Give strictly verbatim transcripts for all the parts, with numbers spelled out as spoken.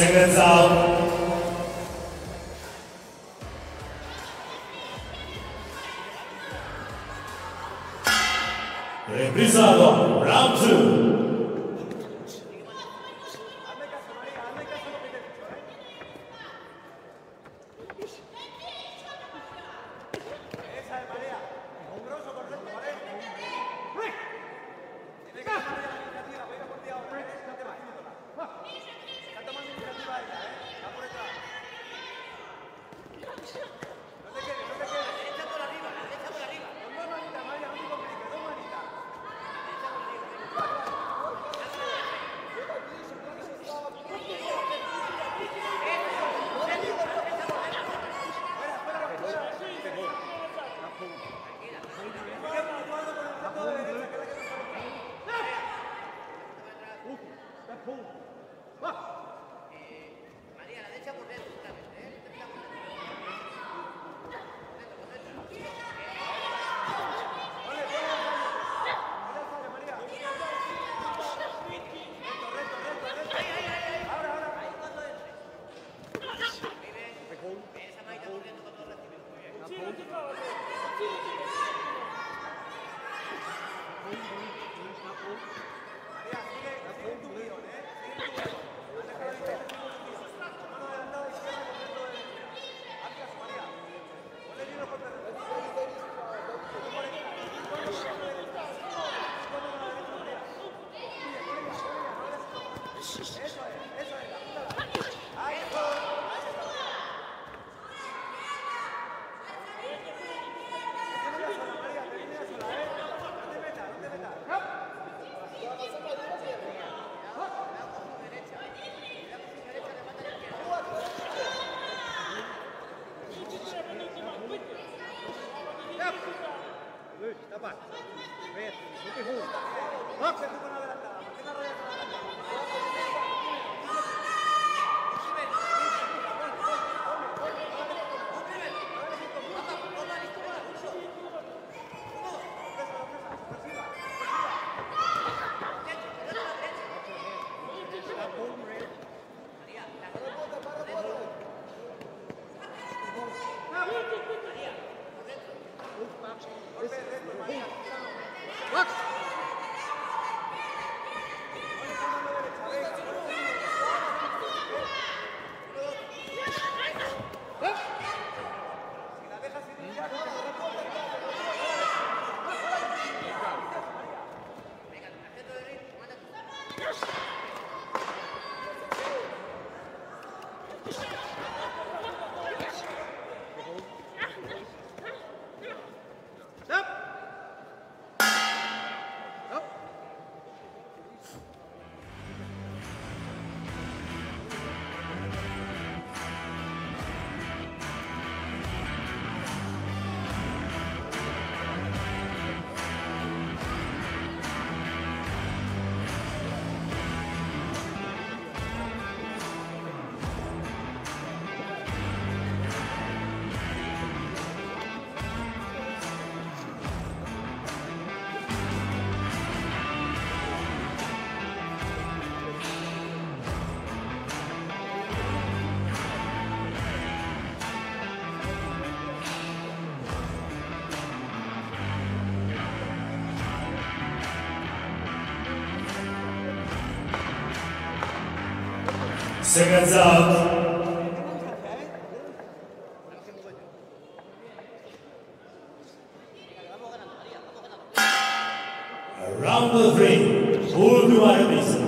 Second out. Reprisado, round two. Come on. Seconds out. Round three. Uruguay Mesa.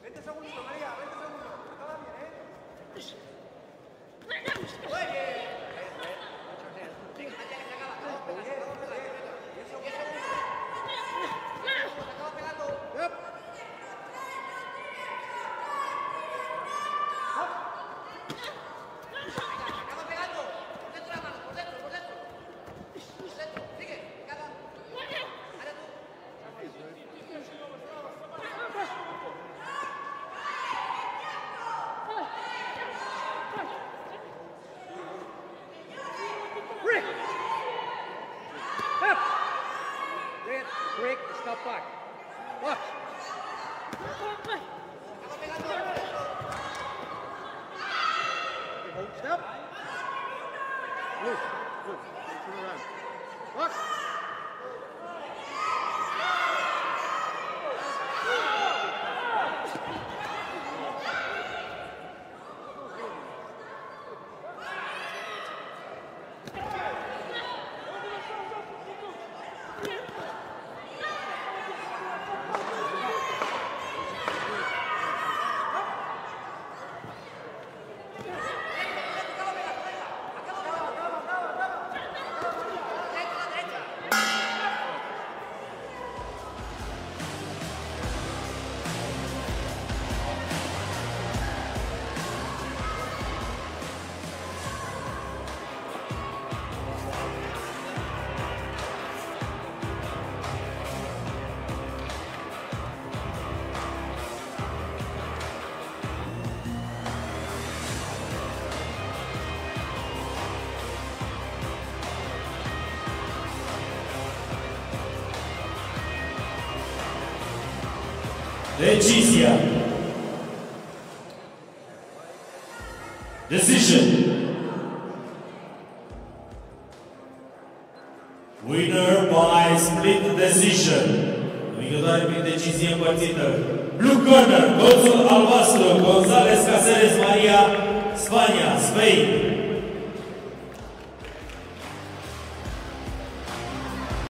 Vente segundo, María, vente segundo. Acaba bien, ¿eh? Decizia. Decision. Winner by split decision. Victoria prin decizie împărțită. Blue corner, colțul albastru, Gonzalez Caceres Maria, Spania, Spain.